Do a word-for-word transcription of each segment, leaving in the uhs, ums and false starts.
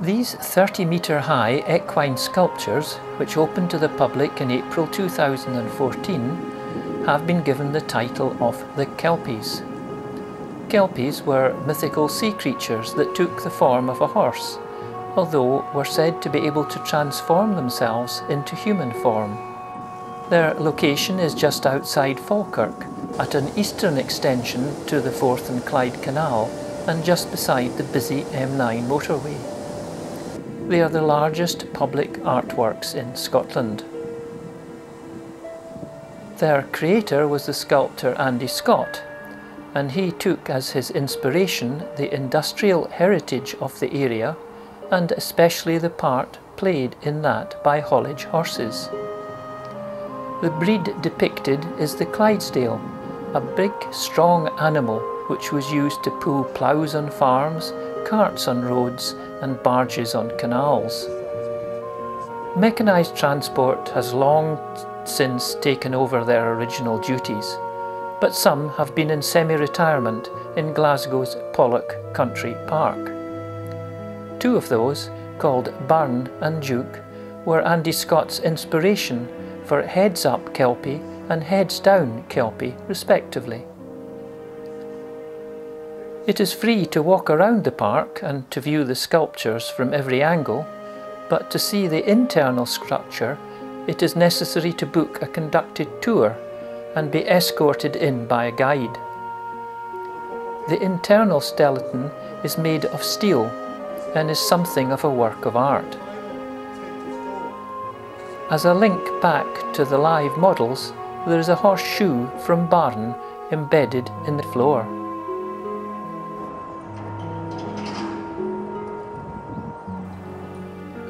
These thirty metre high equine sculptures, which opened to the public in April two thousand fourteen, have been given the title of the Kelpies. Kelpies were mythical sea creatures that took the form of a horse, although were said to be able to transform themselves into human form. Their location is just outside Falkirk, at an eastern extension to the Forth and Clyde Canal, and just beside the busy M nine motorway. They are the largest public artworks in Scotland. Their creator was the sculptor Andy Scott, and he took as his inspiration the industrial heritage of the area, and especially the part played in that by haulage horses. The breed depicted is the Clydesdale, a big, strong animal which was used to pull ploughs on farms, carts on roads, and barges on canals. Mechanised transport has long since taken over their original duties, but some have been in semi-retirement in Glasgow's Pollok Country Park. Two of those, called Barn and Duke, were Andy Scott's inspiration for Heads Up Kelpie and Heads Down Kelpie, respectively. It is free to walk around the park and to view the sculptures from every angle, but to see the internal structure, it is necessary to book a conducted tour and be escorted in by a guide. The internal skeleton is made of steel and is something of a work of art. As a link back to the live models, there is a horseshoe from Barn embedded in the floor.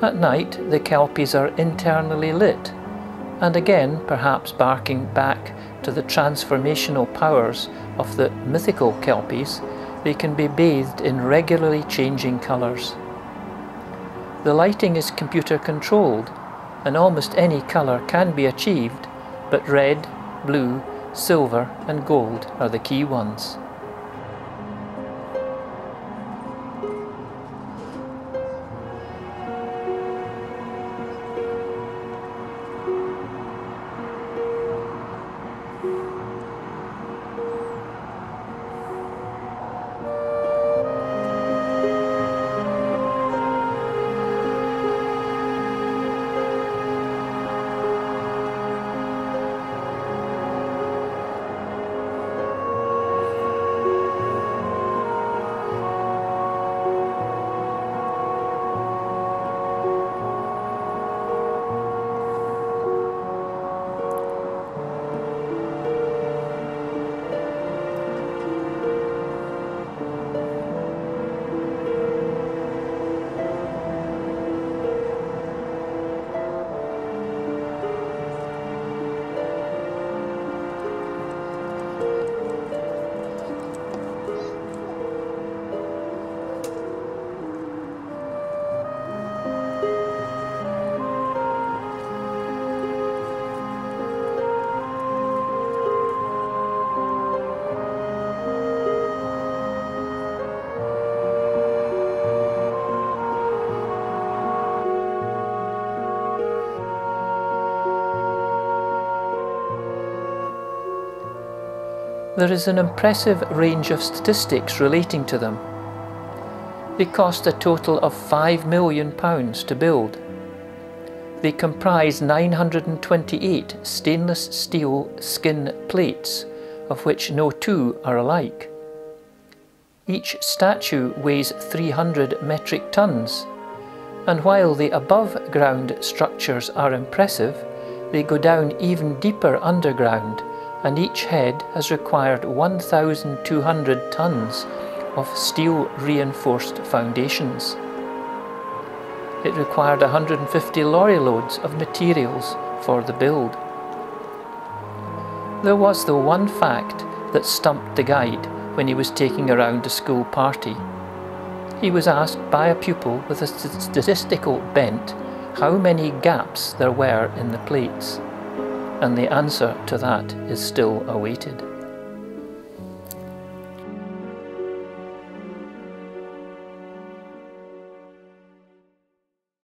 At night, the Kelpies are internally lit, and again perhaps barking back to the transformational powers of the mythical Kelpies, they can be bathed in regularly changing colours. The lighting is computer controlled, and almost any colour can be achieved, but red, blue, silver and gold are the key ones. There is an impressive range of statistics relating to them. They cost a total of five million pounds to build. They comprise nine hundred twenty-eight stainless steel skin plates, of which no two are alike. Each statue weighs three hundred metric tons, and while the above-ground structures are impressive, they go down even deeper underground, and each head has required one thousand two hundred tons of steel-reinforced foundations. It required one hundred fifty lorry loads of materials for the build. There was the one fact that stumped the guide when he was taking around a school party. He was asked by a pupil with a statistical bent how many gaps there were in the plates, and the answer to that is still awaited.